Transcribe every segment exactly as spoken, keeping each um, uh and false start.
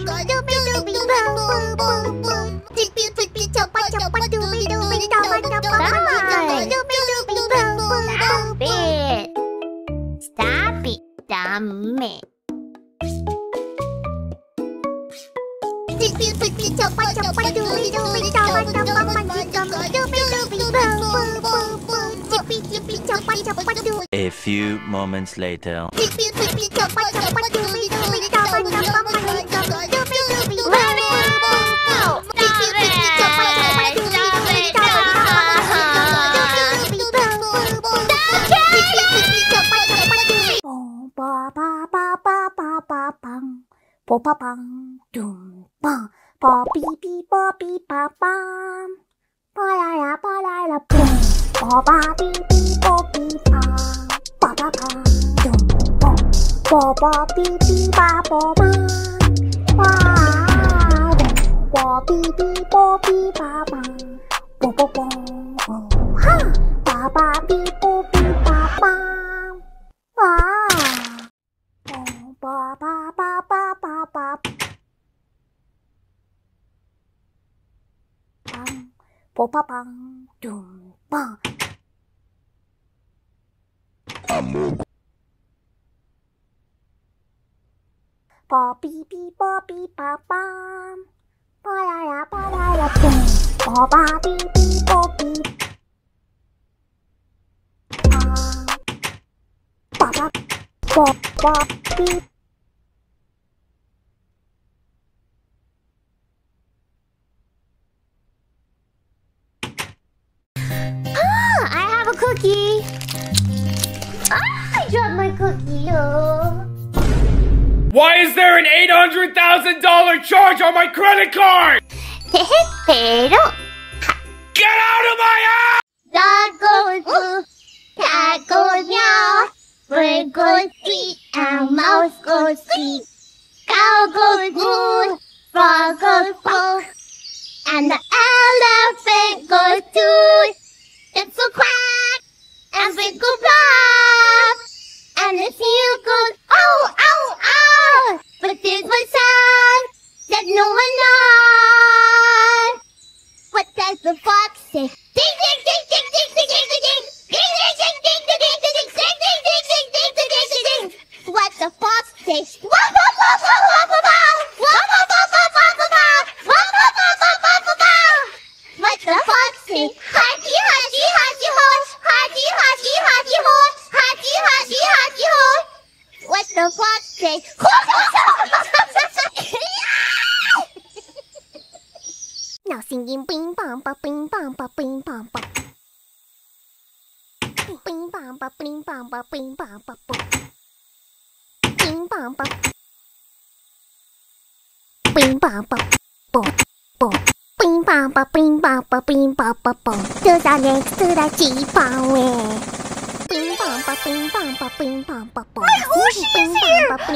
dummy dooby dooby boom boom boom boom. Chipi chipi chapa chapa dooby dooby chapa chapa. Come on, dooby dooby boom boom boom. Stop it! Stop it, dummy. Chipi chipi chapa chapa dooby dooby chapa chapa. Dooby dooby boom boom boom boom. Chipi chipi chapa chapa dooby. A few moments later. Chipi chipi chapa chapa dooby dooby chapa chapa. Po pa pang dum pa pa pi pi pa pi pa pam pa la la pa la la pum pa pa pi pi po pi pa pa pa pam dum pa pa pa pi pi pa po pam pa pa pi pi po pi pa pam po po po ha pa pa pi po pi pa pam pa pa pa pa pa Popapang dumpang. Amog. Popipi popi papam. Palala palala pum. Popapipi popi. Papa pop pop pip. Cookie. Ah, I dropped my cookie. Oh. Why is there an eight hundred thousand dollar charge on my credit card? Pero. Get out of my house! Not going to tackle now. We're going to eat. Our mouse goes to sleep. Cow goes to frog goes to and the elephant goes to it's so quack, and we go blah, and the tail goes ow, ow, ow. But there's one sound that no one knows. What does the fox say? Ding, ding, ding, ding, ding, ding, ding, ding, ding, ding, ding, ding, ding, ding, ding, ding, ding, ding, ding, ding, ding, ding, ding, ding. What the fox say? Wah, wah, wah, wah, wah, wah, wah. Wah, wah, wah, wah, wah, wah, wah. Wah, wah, wah, wah, wah, wah, wah. What the fox say? What the fuck say? Now singing bing bang ba bing bang ba bing bang ba bing bang ba bing bang ba bing bang ba bing bang ba bing bang ba bo bo bing bang ba bing bang ba bing bang ba bo to the next to the G-Bang way. Bing bang ba bing bang ba bing. My Oshi is here!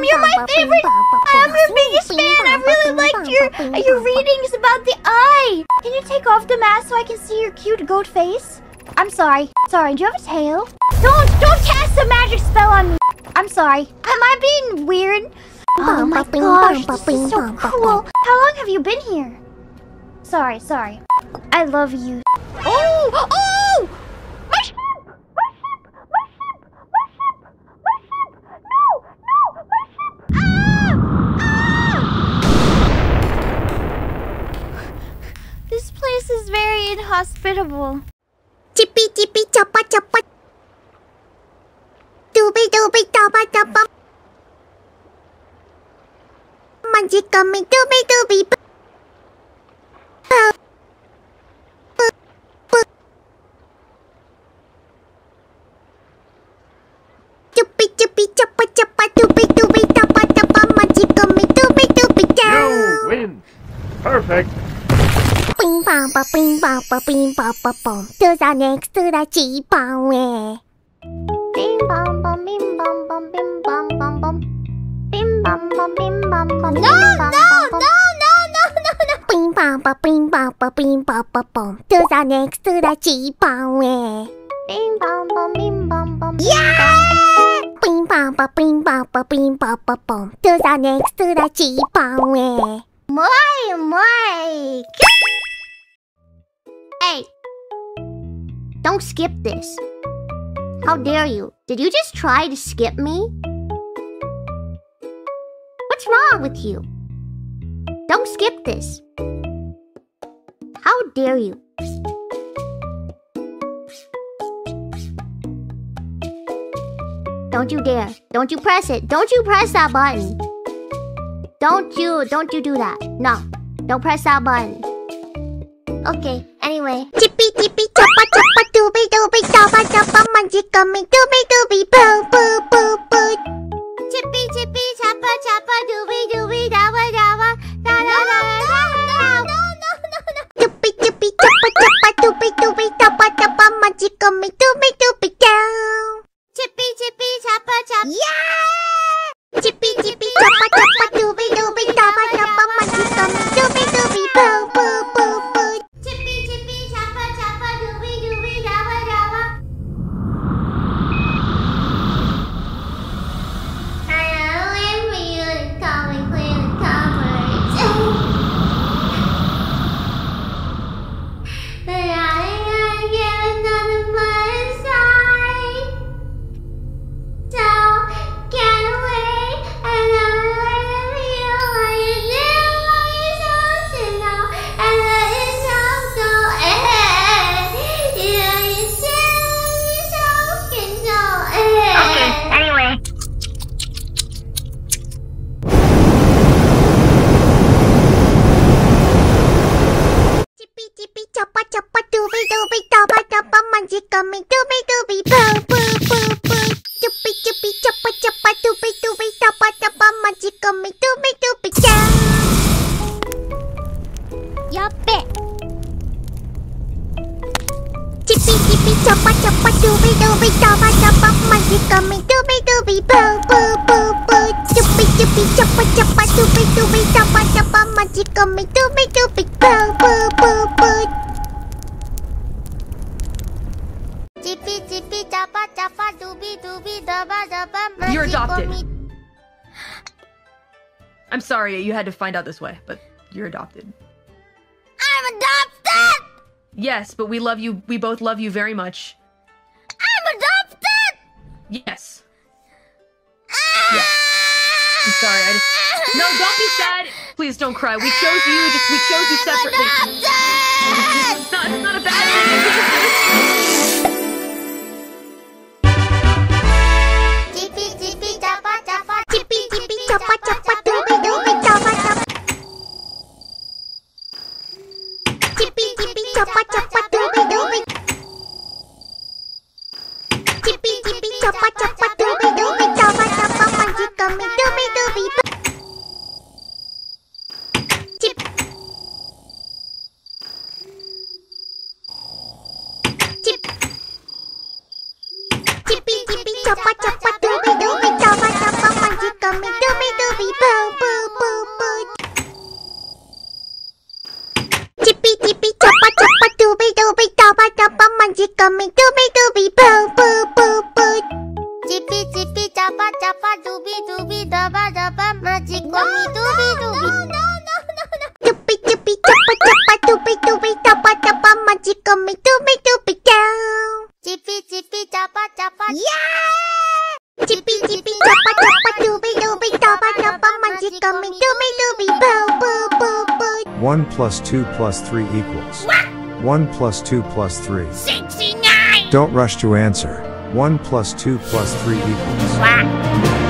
You're my favorite! I'm your biggest fan! I really liked your your readings about the eye! Can you take off the mask so I can see your cute goat face? I'm sorry. Sorry, do you have a tail? Don't don't cast a magic spell on me! I'm sorry. Am I being weird? Oh my gosh, this is so cool! How long have you been here? Sorry, sorry. I love you. Oh! Oh! This is very inhospitable. Chipi chipi chapa chapa. Dooby dooby chapa chapa. Manji coming dooby dooby. Chipi chipi chapa chapa dooby dooby chapa chapa. Manji coming dooby dooby chapa. You win. Perfect. Bing bang ba bing bang ba bing bang ba bong. To the next to the G-Bang way. Bing bang bang bing bang bang bing bang bang bang. Bing bang bang bing bang bang. No no no no no no no. Bing bang ba bing bang ba bing bang ba bong. To the next to the G-Bang way. Bing bang bang bing bang bang. Yeah. Bing bom ba bing bom ba bing bom ba bom. Those are next to the G-bomb. Moi moi. Hey, don't skip this. How dare you? Did you just try to skip me? What's wrong with you? Don't skip this. How dare you? Don't you dare. Don't you press it. Don't you press that button. Don't you, don't you do that. No, don't press that button. Okay, anyway. Chipi chipi chapa chapa dooby dooby chapa chapa manji gummy dooby dooby boo boo boo boo. Chipi chipi chapa chapa dooby dooby dawa dawa da da da da da. No no no no. Chipi chipi chapa chapa dooby dooby chapa chapa manji gummy dooby dooby down. Chipi chipi chapa chapa. Yeah. Chipi chipi chapa chapa dooby dooby dawa dawa manji gummy dooby dooby boo boo boo boo. You're adopted. I'm sorry you had to find out this way, but you're adopted. I'm adopted! Yes, but we love you. We both love you very much. I'm adopted! Yes. Ah! Yeah. I'm sorry. I just... No, don't be sad. Please don't cry. We chose you. Just, we chose you separately. I'm adopted! It's not, it's not a bad thing. Chipi chipi chapa chapa dooby dooby chapa chapa. Chipi chipi chapa chapa dooby dooby. Chipi chipi chapa chapa dooby dooby chapa chapa manji gummy dooby dooby. Chip. Chip. Chipi chipi chapa chapa dooby dooby chapa chapa. Dooby dooby boo boo boo boo. Chipi chipi chapa chapa dooby dooby chapa chapa manji gummy dooby dooby boo boo boo boo. Chipi chipi chapa chapa dooby dooby daba daba manji gummy dooby dooby. No no no no no. Chipi chipi chapa chapa dooby dooby chapa chapa manji gummy dooby dooby down. Chipi chipi chapa chapa. Yeah. Chipi chipi chapa chapa dooby dooby chapa chapa manji gummy dooby dooby boo boo boo boo. One plus two plus three equals. What? One plus two plus three. Sixty-nine. Don't rush to answer. One plus two plus three equals. What?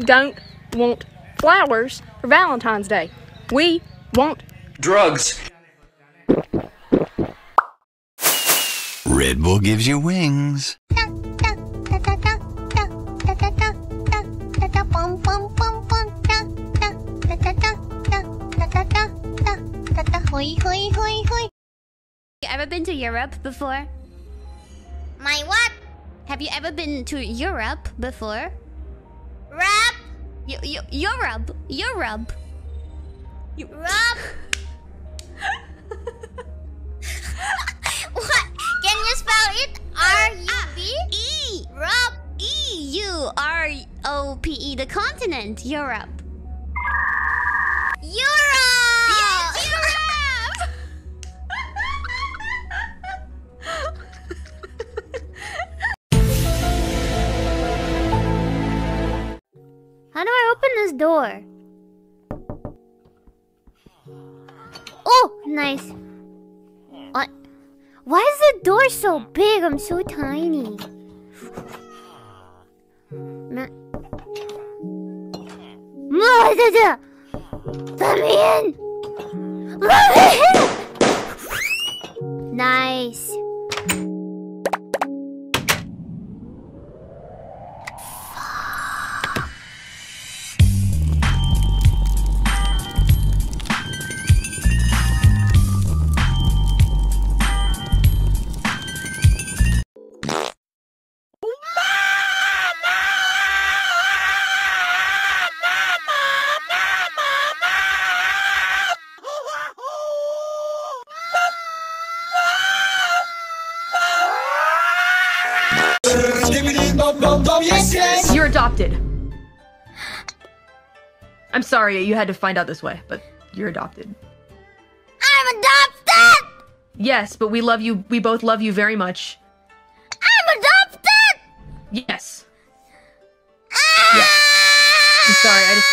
don't want flowers for Valentine's Day. We want drugs. Red Bull gives you wings. You ever been to Europe before? My what? Have you ever been to Europe before? Rub? You, you, Europe. Europe. You rub. What? Can you spell it? R U B E. Rub. E U R O P E. The continent. Europe. Europe. Yes, Europe. How do I open this door? Oh, nice. Uh, why is the door so big? I'm so tiny. Let me in! Let me in! Nice. You're adopted. I'm sorry you had to find out this way, but you're adopted. I'm adopted! Yes, but we love you. We both love you very much. I'm adopted! Yes. Ah! Yes. I'm sorry. I just...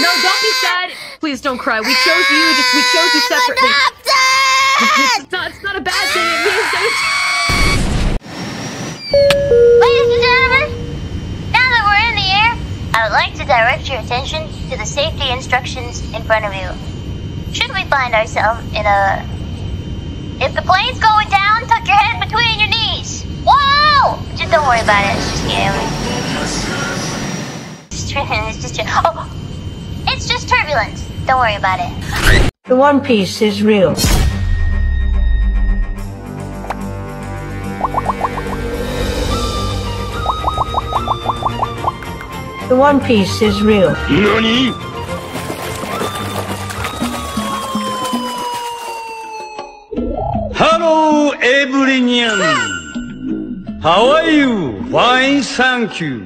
No, don't be sad. Please don't cry. We chose you. Just, we chose you separately. I'm adopted! It's not, it's not a bad thing. It means that I would like to direct your attention to the safety instructions in front of you. Should we find ourselves in a... If the plane's going down, tuck your head between your knees. Whoa! Just don't worry about it. It's just scary. It's just, it's just, oh, it's just turbulence. Don't worry about it. The One Piece is real. The One Piece is real. Nani? Hello, everyone. How are you? Fine, thank you.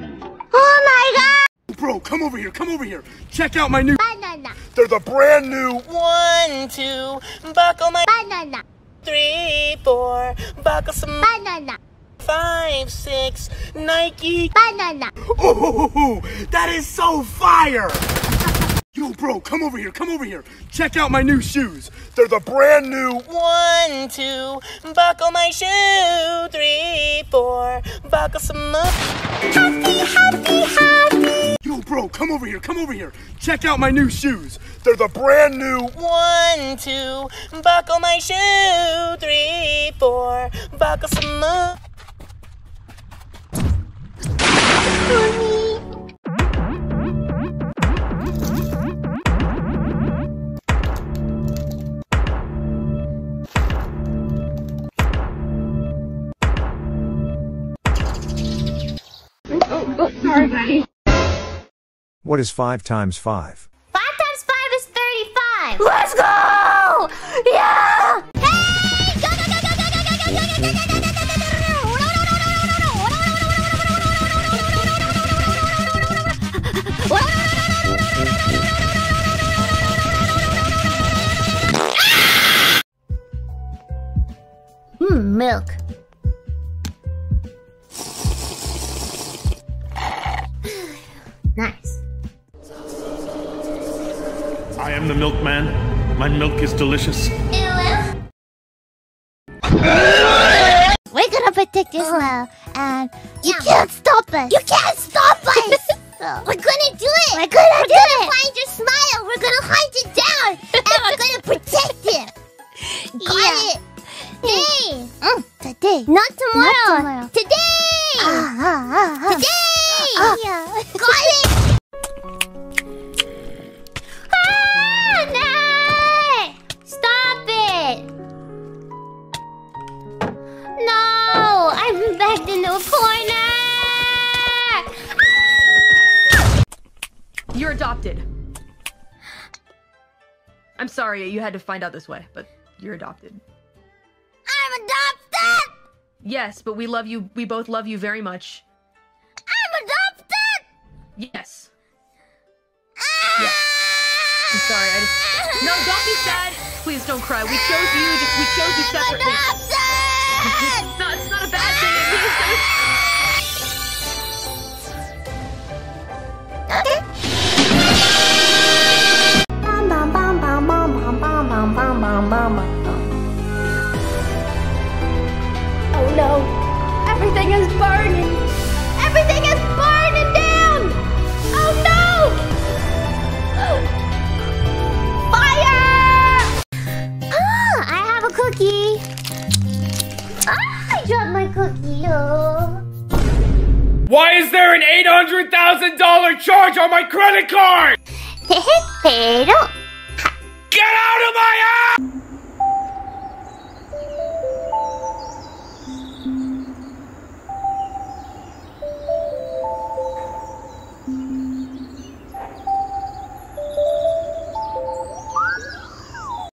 Oh my god! Bro, come over here, come over here. Check out my new banana. They're the brand new one, two, buckle my banana. Three, four, buckle some banana. Five, six, Nike banana. Ooh, that is so fire! Yo, bro, come over here, come over here. Check out my new shoes. They're the brand new one, two, buckle my shoe. Three, four, buckle some up. Happy, happy, happy. Yo, bro, come over here, come over here. Check out my new shoes. They're the brand new one, two, buckle my shoe. Three, four, buckle some up. What is five times five? Five times five is thirty-five. Let's go! Yeah! Hey! Go, go, go, go, go, go, go, go, go, go, go, go, go, go. Hmm, milk. Nice. I am the milkman. My milk is delicious. We're gonna protect Israel, and you can't stop us. You can't stop us. so. We're gonna do it! We're gonna we're do gonna it! We're gonna find your smile! We're gonna hunt it down! And we're gonna protect it! Got yeah. it! Hey! Mm. Today! Not tomorrow! Not tomorrow. Today! Uh, uh, uh, today! Uh, yeah. Got it! Ah! No! Stop it! No! I'm back in the corner! You're adopted. I'm sorry you had to find out this way, but you're adopted. I'm adopted? Yes, but we love you. We both love you very much. I'm adopted? Yes. Ah! Yeah. I'm sorry. I just... No, don't be sad. Please don't cry. We chose you. Just, we chose you separately. I'm adopted! It's not, it's not a bad thing. It means that oh no, everything is burning! Everything is burning down! Oh no! Fire! Oh, I have a cookie! Ah, I dropped my cookie! Oh. Why is there an eight hundred thousand dollar charge on my credit card? Pero... Get out of my house!